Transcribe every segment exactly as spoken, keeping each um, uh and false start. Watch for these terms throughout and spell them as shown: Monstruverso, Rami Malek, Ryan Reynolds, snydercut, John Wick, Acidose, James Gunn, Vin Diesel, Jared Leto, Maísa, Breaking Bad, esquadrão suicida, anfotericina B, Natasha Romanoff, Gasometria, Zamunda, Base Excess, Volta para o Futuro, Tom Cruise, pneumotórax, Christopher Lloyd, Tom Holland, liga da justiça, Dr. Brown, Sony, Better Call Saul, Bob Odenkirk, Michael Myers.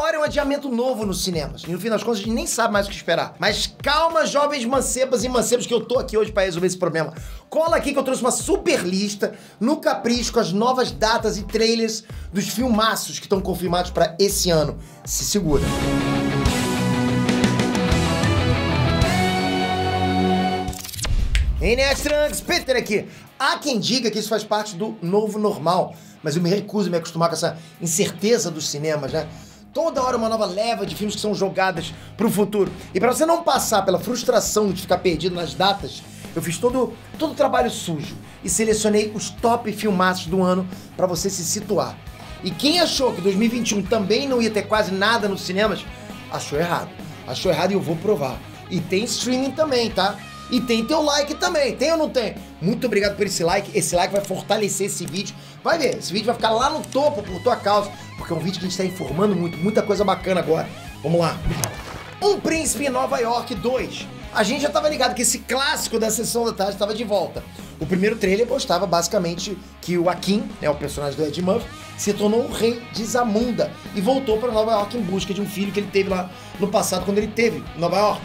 hora é um adiamento novo nos cinemas. E no fim das contas a gente nem sabe mais o que esperar. Mas calma, jovens mancebas e mancebos, que eu tô aqui hoje pra resolver esse problema. Cola aqui que eu trouxe uma super lista no Capricho com as novas datas e trailers dos filmaços que estão confirmados pra esse ano. Se segura. Hey, Nestrunks, Peter aqui. Há quem diga que isso faz parte do novo normal, mas eu me recuso a me acostumar com essa incerteza dos cinemas, né? Toda hora uma nova leva de filmes que são jogadas pro futuro. E pra você não passar pela frustração de ficar perdido nas datas, eu fiz todo todo o trabalho sujo e selecionei os top filmaços do ano pra você se situar. E quem achou que dois mil e vinte e um também não ia ter quase nada nos cinemas, achou errado. Achou errado e eu vou provar. E tem streaming também, tá? E tem teu like também, tem ou não tem? Muito obrigado por esse like, esse like vai fortalecer esse vídeo. Vai ver, esse vídeo vai ficar lá no topo por tua causa, porque é um vídeo que a gente tá informando muito, muita coisa bacana agora. Vamos lá. Um Príncipe em Nova York dois. A gente já tava ligado que esse clássico da sessão da tarde tava de volta. O primeiro trailer mostrava basicamente que o Akin, né, o personagem do Eddie Murphy, se tornou o rei de Zamunda e voltou pra Nova York em busca de um filho que ele teve lá no passado, quando ele teve em Nova York.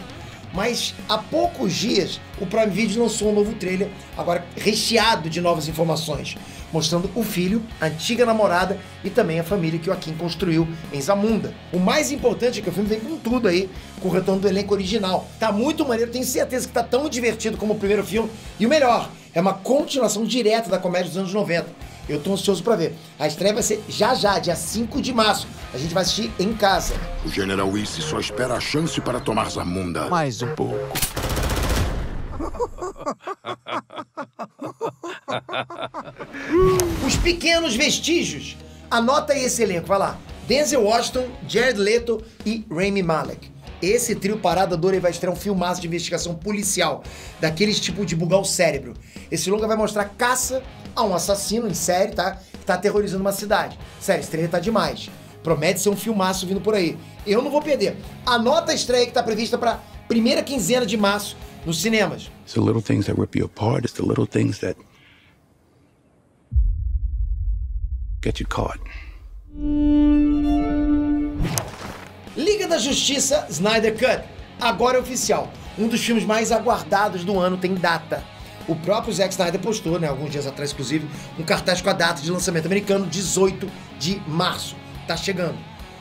Mas há poucos dias o Prime Video lançou um novo trailer, agora recheado de novas informações, mostrando o filho, a antiga namorada e também a família que o Joaquim construiu em Zamunda. O mais importante é que o filme vem com tudo aí, com o retorno do elenco original. Tá muito maneiro, tenho certeza que tá tão divertido como o primeiro filme. E o melhor, é uma continuação direta da comédia dos anos noventa. Eu tô ansioso pra ver. A estreia vai ser já já, dia cinco de março. A gente vai assistir em casa. O General Issy só espera a chance para tomar Zamunda. Mais um pouco. Os Pequenos Vestígios. Anota aí esse elenco, vai lá. Denzel Washington, Jared Leto e Rami Malek. Esse trio parada dura vai estrear um filmaço de investigação policial, daqueles tipo de bugar o cérebro. Esse longa vai mostrar caça a um assassino em série, tá? Que tá aterrorizando uma cidade. Sério, estreia tá demais. Promete ser um filmaço vindo por aí. Eu não vou perder. Anota a estreia que tá prevista pra primeira quinzena de março nos cinemas. It's the little things that rip you apart, it's the little things that get you caught. Liga da Justiça Snyder Cut, agora é oficial. Um dos filmes mais aguardados do ano tem data. O próprio Zack Snyder postou, né, alguns dias atrás inclusive, um cartaz com a data de lançamento americano, dezoito de março. Tá chegando.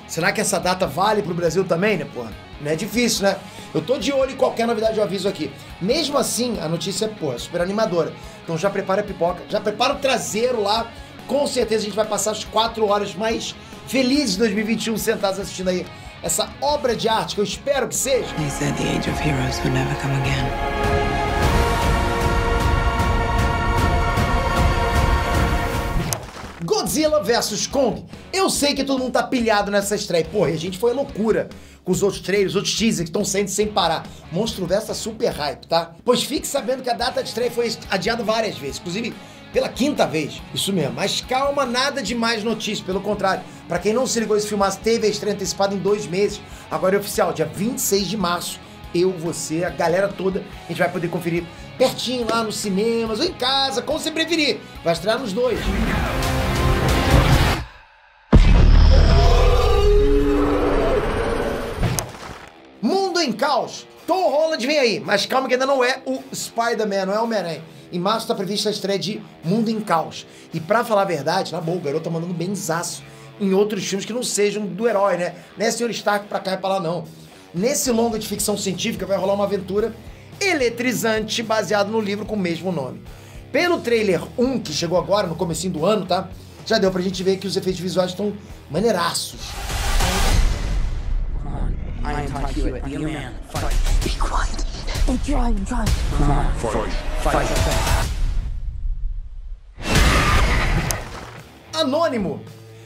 Será que essa data vale pro Brasil também, né, porra? Não é difícil, né? Eu tô de olho em qualquer novidade, eu aviso aqui. Mesmo assim, a notícia é, porra, super animadora. Então já prepara a pipoca, já prepara o traseiro lá. Com certeza a gente vai passar as quatro horas mais felizes de dois mil e vinte e um sentados assistindo aí essa obra de arte que eu espero que seja. Ele disse que a era dos heróis nunca voltará de novo. Godzilla vs Kong. Eu sei que todo mundo tá pilhado nessa estreia. Porra, a gente foi a loucura com os outros trailers, os outros teasers que estão saindo sem parar. Monstruverso tá super hype, tá? Pois fique sabendo que a data de estreia foi adiada várias vezes, inclusive pela quinta vez. Isso mesmo, mas calma, nada de mais notícias, pelo contrário. Pra quem não se ligou, esse filmaço teve a estreia antecipada em dois meses. Agora é oficial, dia vinte e seis de março. Eu, você, a galera toda, a gente vai poder conferir pertinho lá nos cinemas ou em casa, como você preferir. Vai estrear nos dois. Mundo em Caos. Tom Holland vem aí, mas calma que ainda não é o Spider-Man, não é o Homem-Aranha. Em março tá prevista a estreia de Mundo em Caos. E pra falar a verdade, na boa, o garoto tá mandando benzaço em outros filmes que não sejam do herói, né? Não é senhor Stark pra cá e pra lá, não. Nesse longa de ficção científica vai rolar uma aventura eletrizante baseado no livro com o mesmo nome. Pelo trailer um, que chegou agora, no comecinho do ano, tá? Já deu pra gente ver que os efeitos visuais estão maneiraços. Anônimo.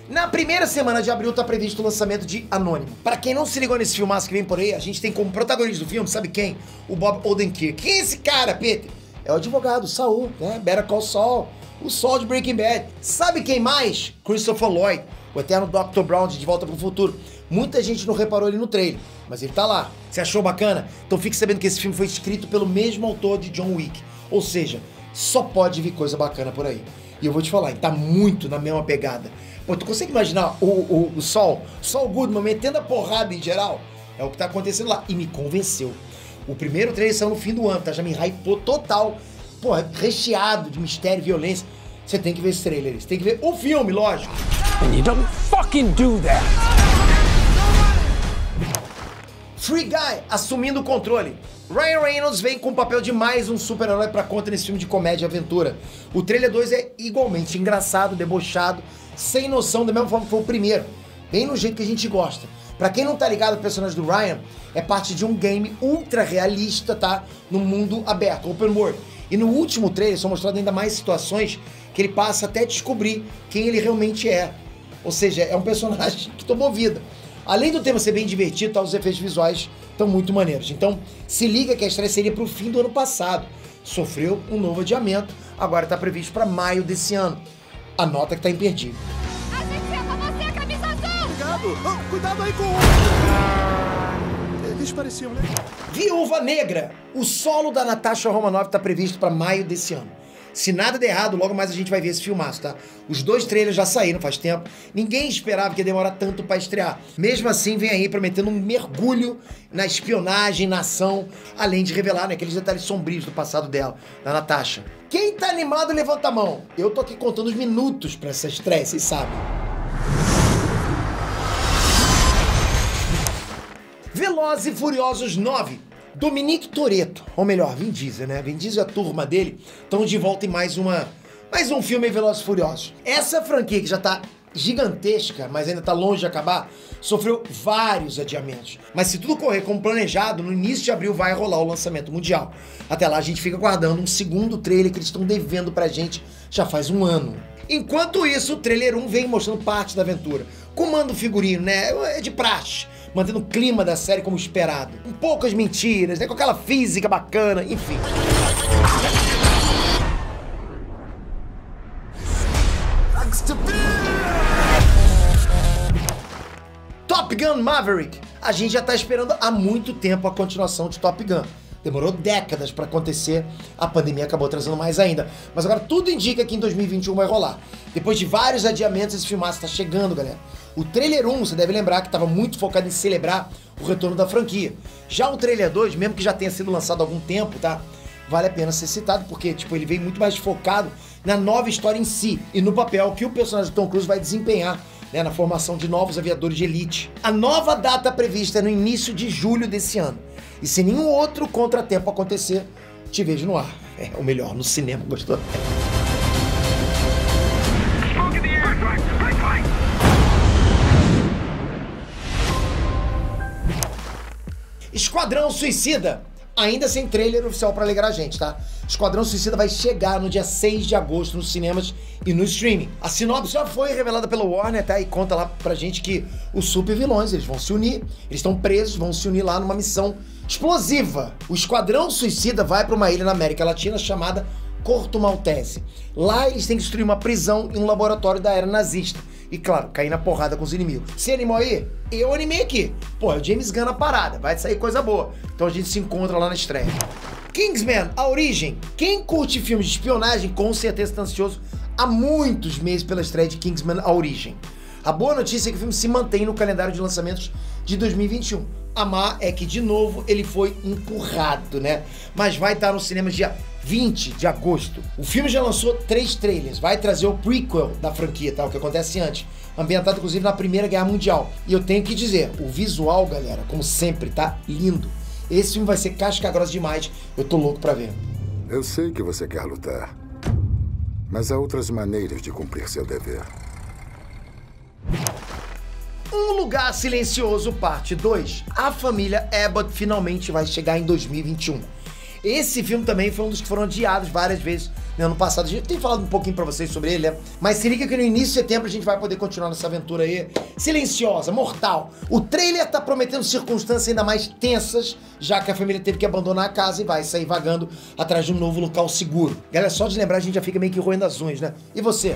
Na primeira semana de abril tá previsto o lançamento de Anônimo. Pra quem não se ligou nesse filmaço que vem por aí, a gente tem como protagonista do filme, sabe quem? O Bob Odenkirk. Quem é esse cara, Peter? É o advogado, Saul, né? Better Call Saul, o Saul de Breaking Bad. Sabe quem mais? Christopher Lloyd, o eterno doutor Brown de Volta para o Futuro. Muita gente não reparou ele no trailer, mas ele tá lá. Você achou bacana? Então fique sabendo que esse filme foi escrito pelo mesmo autor de John Wick. Ou seja, só pode vir coisa bacana por aí. E eu vou te falar, ele tá muito na mesma pegada. Pô, tu consegue imaginar o, o, o Saul, Saul Goodman metendo a porrada em geral? É o que tá acontecendo lá. E me convenceu. O primeiro trailer saiu no fim do ano, tá? Já me hypou total. Pô, recheado de mistério e violência. Você tem que ver esse trailer, você tem que ver o filme, lógico. And you don't fucking do that. Free Guy assumindo o controle. Ryan Reynolds vem com o papel de mais um super-herói pra conta nesse filme de comédia e aventura. O trailer dois é igualmente engraçado, debochado, sem noção, da mesma forma que foi o primeiro. Bem no jeito que a gente gosta. Pra quem não tá ligado, o personagem do Ryan é parte de um game ultra realista, tá? No mundo aberto, open world. E no último trailer são mostradas ainda mais situações que ele passa até descobrir quem ele realmente é. Ou seja, é um personagem que tomou vida. Além do tema ser bem divertido, tá, os efeitos visuais estão muito maneiros. Então, se liga que a estreia seria para o fim do ano passado. Sofreu um novo adiamento, agora está previsto para maio desse ano. Anota que tá imperdível. A gente é pra você, a camisa azul! Obrigado! Oh, cuidado aí com o... Eles pareciam, né? Viúva Negra! O solo da Natasha Romanoff está previsto para maio desse ano. Se nada der errado, logo mais a gente vai ver esse filmaço, tá? Os dois trailers já saíram faz tempo. Ninguém esperava que ia demorar tanto pra estrear. Mesmo assim, vem aí prometendo um mergulho na espionagem, na ação, além de revelar, né, aqueles detalhes sombrios do passado dela, da Natasha. Quem tá animado, levanta a mão. Eu tô aqui contando os minutos pra essa estreia, vocês sabem. Velozes e Furiosos nove. Dominique Toretto, ou melhor, Vin Diesel, né? Vin Diesel e a turma dele estão de volta em mais uma, mais um filme em Velozes e Furiosos. Essa franquia, que já tá gigantesca, mas ainda tá longe de acabar, sofreu vários adiamentos. Mas se tudo correr como planejado, no início de abril vai rolar o lançamento mundial. Até lá a gente fica aguardando um segundo trailer que eles estão devendo pra gente já faz um ano. Enquanto isso, o trailer um vem mostrando parte da aventura. Comando figurino, né? É de praxe. Mantendo o clima da série como esperado. Com poucas mentiras, né? Com aquela física bacana, enfim. Top Gun Maverick. A gente já tá esperando há muito tempo a continuação de Top Gun. Demorou décadas pra acontecer, a pandemia acabou trazendo mais ainda. Mas agora tudo indica que em dois mil e vinte e um vai rolar. Depois de vários adiamentos, esse filmaço tá chegando, galera. O trailer um, você deve lembrar, que tava muito focado em celebrar o retorno da franquia. Já o trailer dois, mesmo que já tenha sido lançado há algum tempo, tá? Vale a pena ser citado, porque tipo, ele veio muito mais focado na nova história em si e no papel que o personagem do Tom Cruise vai desempenhar, né, na formação de novos aviadores de elite. A nova data prevista é no início de julho desse ano. E se nenhum outro contratempo acontecer, te vejo no ar. É, ou melhor, no cinema, gostou? Esquadrão Suicida. Ainda sem trailer oficial pra alegrar a gente, tá? Esquadrão Suicida vai chegar no dia seis de agosto nos cinemas e no streaming. A sinopse já foi revelada pela Warner, tá? E conta lá pra gente que os super vilões, eles vão se unir, eles estão presos, vão se unir lá numa missão explosiva. O Esquadrão Suicida vai pra uma ilha na América Latina chamada Corto Maltese. Lá eles têm que destruir uma prisão e um laboratório da era nazista. E claro, cair na porrada com os inimigos. Você animou aí? Eu animei aqui. Pô, é o James Gunn na parada, vai sair coisa boa. Então a gente se encontra lá na estreia. Kingsman, a origem. Quem curte filmes de espionagem com certeza está ansioso há muitos meses pela estreia de Kingsman, a origem. A boa notícia é que o filme se mantém no calendário de lançamentos de dois mil e vinte e um. A má é que, de novo, ele foi empurrado, né? Mas vai estar no cinema dia vinte de agosto. O filme já lançou três trailers. Vai trazer o prequel da franquia, tá? O que acontece antes. Ambientado, inclusive, na Primeira Guerra Mundial. E eu tenho que dizer, o visual, galera, como sempre, tá lindo. Esse filme vai ser casca grossa demais. Eu tô louco pra ver. Eu sei que você quer lutar. Mas há outras maneiras de cumprir seu dever. Um Lugar Silencioso, parte dois. A família Abbott finalmente vai chegar em dois mil e vinte e um. Esse filme também foi um dos que foram adiados várias vezes no ano passado. A gente tem falado um pouquinho pra vocês sobre ele, né? Mas se liga que no início de setembro a gente vai poder continuar nessa aventura aí. Silenciosa, mortal. O trailer tá prometendo circunstâncias ainda mais tensas, já que a família teve que abandonar a casa e vai sair vagando atrás de um novo local seguro. Galera, só de lembrar a gente já fica meio que roendo as unhas, né? E você?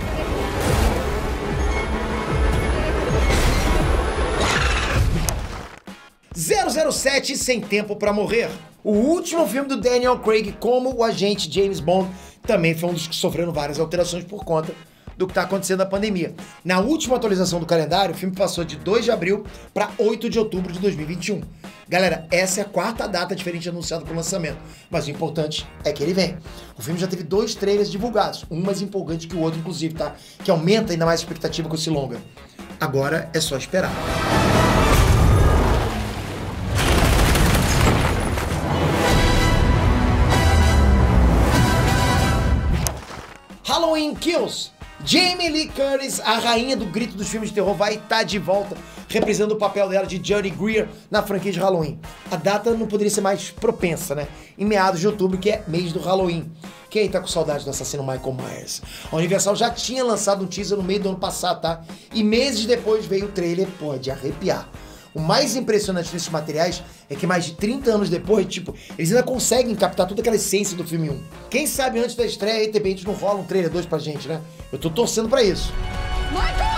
zero zero sete Sem Tempo Pra Morrer. O último filme do Daniel Craig como o agente James Bond também foi um dos que sofreram várias alterações por conta do que tá acontecendo na pandemia. Na última atualização do calendário, o filme passou de dois de abril para oito de outubro de dois mil e vinte e um. Galera, essa é a quarta data diferente anunciada para o lançamento, mas o importante é que ele vem. O filme já teve dois trailers divulgados, um mais empolgante que o outro, inclusive, tá? Que aumenta ainda mais a expectativa com esse longa. Agora é só esperar. Halloween Kills. Jamie Lee Curtis, a rainha do grito dos filmes de terror, vai estar de volta, reprisando o papel dela de Judy Greer na franquia de Halloween. A data não poderia ser mais propensa, né? Em meados de outubro, que é mês do Halloween. Quem tá com saudade do assassino Michael Myers? A Universal já tinha lançado um teaser no meio do ano passado, tá? E meses depois veio o trailer, pode arrepiar. O mais impressionante desses materiais é que mais de trinta anos depois, tipo, eles ainda conseguem captar toda aquela essência do filme um. Quem sabe antes da estreia, de repente não rola um trailer dois pra gente, né? Eu tô torcendo pra isso. Michael!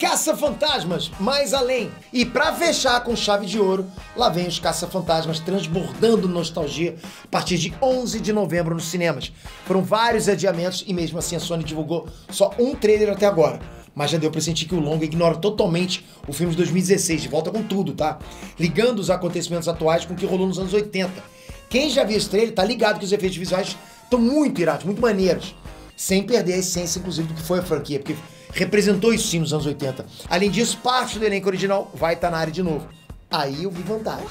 Caça-fantasmas, mais além. E pra fechar com chave de ouro, lá vem os caça-fantasmas transbordando nostalgia a partir de onze de novembro nos cinemas. Foram vários adiamentos e mesmo assim a Sony divulgou só um trailer até agora. Mas já deu pra sentir que o longa ignora totalmente o filme de dois mil e dezesseis, de volta com tudo, tá? Ligando os acontecimentos atuais com o que rolou nos anos oitenta. Quem já viu esse trailer tá ligado que os efeitos visuais estão muito irados, muito maneiros. Sem perder a essência, inclusive, do que foi a franquia, porque representou isso sim nos anos oitenta. Além disso, parte do elenco original vai estar na área de novo. Aí eu vi vantagem.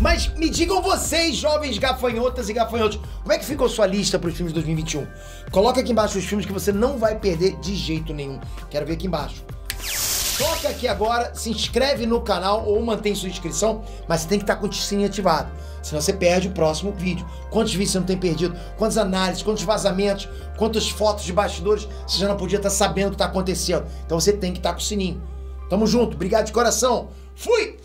Mas me digam vocês, jovens gafanhotas e gafanhotos, como é que ficou sua lista para os filmes de dois mil e vinte e um? Coloca aqui embaixo os filmes que você não vai perder de jeito nenhum. Quero ver aqui embaixo. Toca aqui agora, se inscreve no canal ou mantém sua inscrição, mas você tem que estar com o sininho ativado, senão você perde o próximo vídeo. Quantos vídeos você não tem perdido, quantas análises, quantos vazamentos, quantas fotos de bastidores, você já não podia estar sabendo o que está acontecendo. Então você tem que estar com o sininho. Tamo junto, obrigado de coração, fui!